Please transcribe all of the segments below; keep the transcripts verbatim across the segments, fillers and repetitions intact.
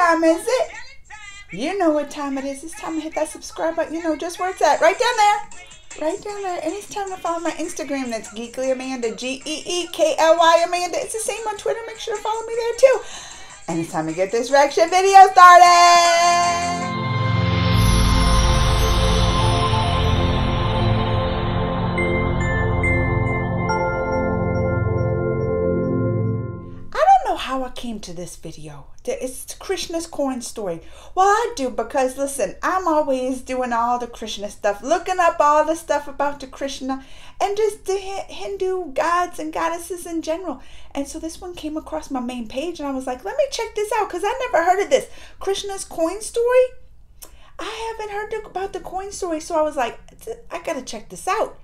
time is it? You know what time it is. It's time to hit that subscribe button. You know just where it's at. Right down there. Right down there. And it's time to follow my Instagram. That's Geekly Amanda. G E E K L Y Amanda. It's the same on Twitter. Make sure to follow me there too. And it's time to get this reaction video started. How I came to this video. It's Krishna's coin story. Well, I do, because listen, I'm always doing all the Krishna stuff, looking up all the stuff about the Krishna and just the Hindu gods and goddesses in general. And so this one came across my main page and I was like, let me check this out, because I never heard of this Krishna's coin story. I haven't heard about the coin story. So I was like, I gotta check this out,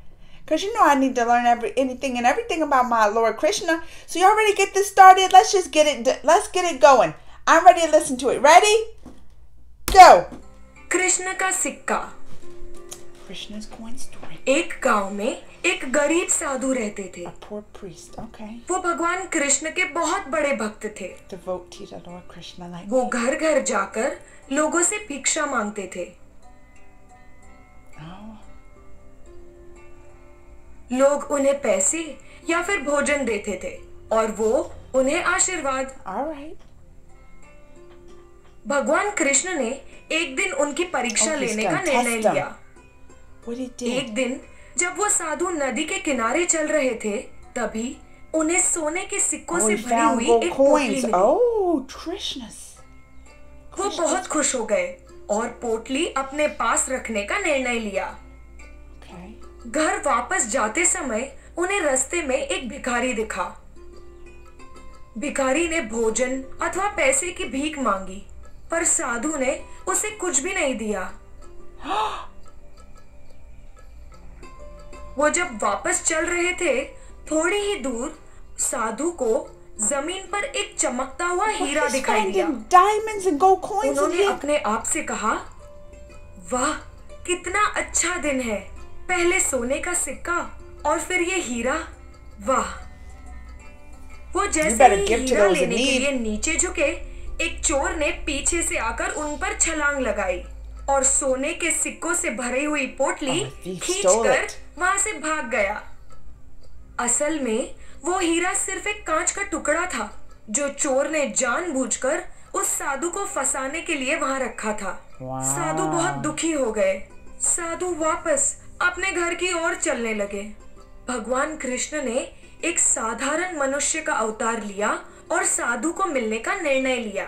because you know I need to learn every anything and everything about my Lord Krishna. So you already get this started. Let's just get it. Let's get it going. I'm ready to listen to it. Ready? Go. Krishna का सिक्का. Krishna's coin story. एक गांव में एक गरीब साधु रहते थे. A poor priest. Okay. वो भगवान कृष्ण के बहुत बड़े भक्त थे. Devotee to Lord Krishna like. वो घर घर जाकर लोगों से भिक्षा मांगते थे. लोग उन्हें पैसे या फिर भोजन देते थे और वो उन्हें आशीर्वाद. Alright. भगवान कृष्ण ने एक दिन उनकी परीक्षा oh, लेने का निर्णय लिया. एक दिन जब वो साधु नदी के किनारे चल रहे थे, तभी उन्हें सोने के सिक्कों oh, से भरी हुई एक पोटली मिली. oh, Krishna's. वो बहुत खुश हो गए और पोटली अपने पास रखने का निर्णय लिया. घर वापस जाते समय उन्हें रास्ते में एक भिखारी दिखा. भिखारी ने भोजन अथवा पैसे की भीख मांगी, पर साधु ने उसे कुछ भी नहीं दिया. वो जब वापस चल रहे थे, थोड़ी ही दूर साधु को जमीन पर एक चमकता हुआ हीरा दिखाई दिया. उन्होंने अपने आप से कहा, वाह, कितना अच्छा दिन है. पहले सोने का सिक्का और फिर ये हीरा, वाह. वो जैसे ही हीरा लेने के लिए नीचे झुके, एक चोर ने पीछे से आकर उन पर छलांग लगाई और सोने के सिक्कों से भरी हुई पोटली खींचकर वहां से भाग गया. असल में वो हीरा सिर्फ एक कांच का टुकड़ा था, जो चोर ने जानबूझकर उस साधु को फंसाने के लिए वहां रखा था. साधु बहुत दुखी हो गए. साधु वापस अपने घर की ओर चलने लगे. भगवान कृष्ण ने एक साधारण मनुष्य का अवतार लिया और साधु को मिलने का निर्णय लिया.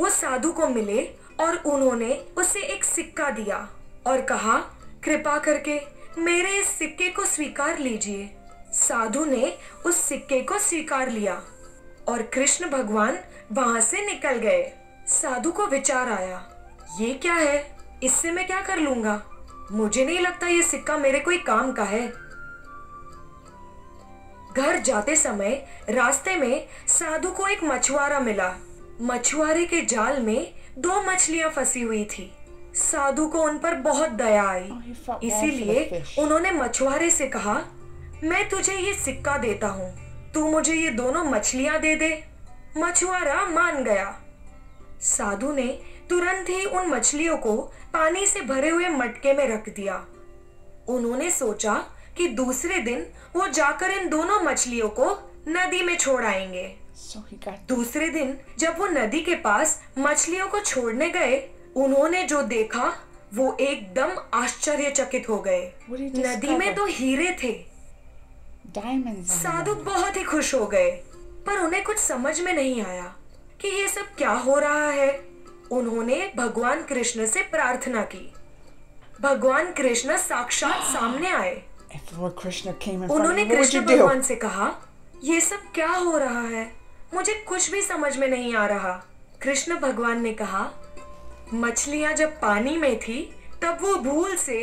वो साधु को मिले और उन्होंने उसे एक सिक्का दिया और कहा, कृपा करके मेरे इस सिक्के को स्वीकार लीजिए. साधु ने उस सिक्के को स्वीकार लिया और कृष्ण भगवान वहां से निकल गए. साधु को विचार आया, ये क्या है, इससे मैं क्या कर लूंगा, मुझे नहीं लगता ये सिक्का मेरे कोई काम का है. घर जाते समय रास्ते में साधु को एक मछुआरा मिला. मछुआरे के जाल में दो मछलियां फंसी हुई थी. साधु को उन पर बहुत दया आई, इसीलिए उन्होंने मछुआरे से कहा, मैं तुझे ये सिक्का देता हूँ, तू मुझे ये दोनों मछलियां दे दे. मछुआरा मान गया. साधु ने तुरंत ही उन मछलियों को पानी से भरे हुए मटके में रख दिया. उन्होंने सोचा कि दूसरे दिन वो जाकर इन दोनों मछलियों को नदी में छोड़ आएंगे. so दूसरे दिन जब वो नदी के पास मछलियों को छोड़ने गए, उन्होंने जो देखा वो एकदम आश्चर्यचकित हो गए. नदी में दो हीरे थे. साधु बहुत ही खुश हो गए, पर उन्हें कुछ समझ में नहीं आया कि ये सब क्या हो रहा है. उन्होंने भगवान कृष्ण से प्रार्थना की. भगवान कृष्ण साक्षात सामने आए. उन्होंने कृष्ण भगवान से कहा, ये सब क्या हो रहा है, मुझे कुछ भी समझ में नहीं आ रहा. कृष्ण भगवान ने कहा, मछलियां जब पानी में थी, तब वो भूल से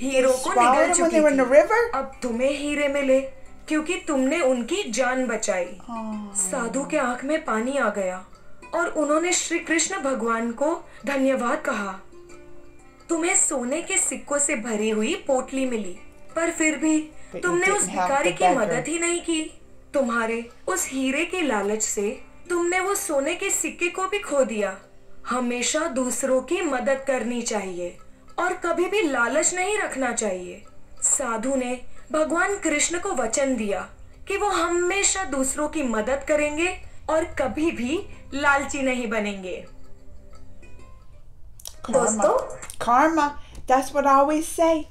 हीरो को निगल चुकी थी. अब तुम्हें हीरे मिले क्योंकि तुमने उनकी जान बचाई. oh. साधु के आंख में पानी आ गया और उन्होंने श्री कृष्ण भगवान को धन्यवाद कहा. तुम्हें सोने के सिक्कों से भरी हुई पोटली मिली, पर फिर भी तुमने उस भिखारी की मदद ही नहीं की. तुम्हारे उस हीरे की लालच से तुमने वो सोने के सिक्के को भी खो दिया। हमेशा दूसरों की मदद करनी चाहिए और कभी भी लालच नहीं रखना चाहिए। साधु ने भगवान कृष्ण को वचन दिया कि वो हमेशा दूसरों की मदद करेंगे और कभी भी लालची नहीं बनेंगे। Karma. दोस्तों, karma. That's what I always say.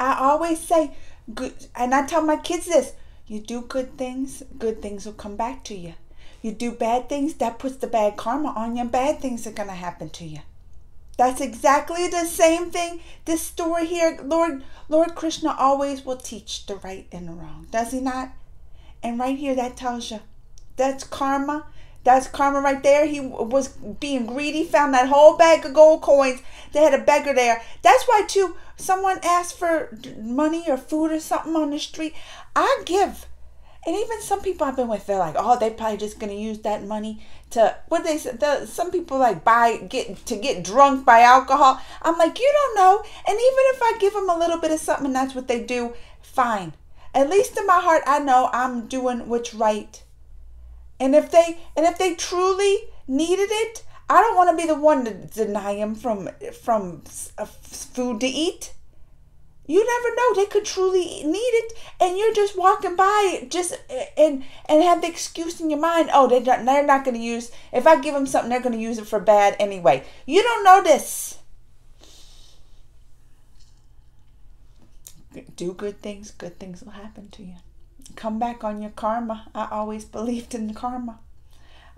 I always say, good, and I tell my kids this: you do good things, good things will come back to you. You do bad things, that puts the bad karma on you. Bad things are gonna happen to you. That's exactly the same thing. This story here, Lord, Lord Krishna always will teach the right and the wrong. Does he not? And right here, that tells you, that's karma. That's karma right there. He was being greedy, found that whole bag of gold coins. They had a beggar there. That's why, too, someone asked for money or food or something on the street. I give. And even some people I've been with, they're like, oh, they're probably just going to use that money to, what they said, some people like buy, get to get drunk by alcohol. I'm like, you don't know. And even if I give them a little bit of something and that's what they do, fine. At least in my heart, I know I'm doing what's right. And if they and if they truly needed it, I don't want to be the one to deny them from from food to eat. You never know, they could truly need it, and you're just walking by, just and and have the excuse in your mind. Oh, they don't, they're not going to use. If I give them something, they're going to use it for bad anyway. You don't know this. Do good things. Good things will happen to you. Come back on your karma. I always believed in karma.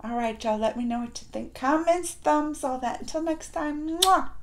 All right, y'all, let me know what you think. Comments, thumbs, all that. Until next time. Mwah.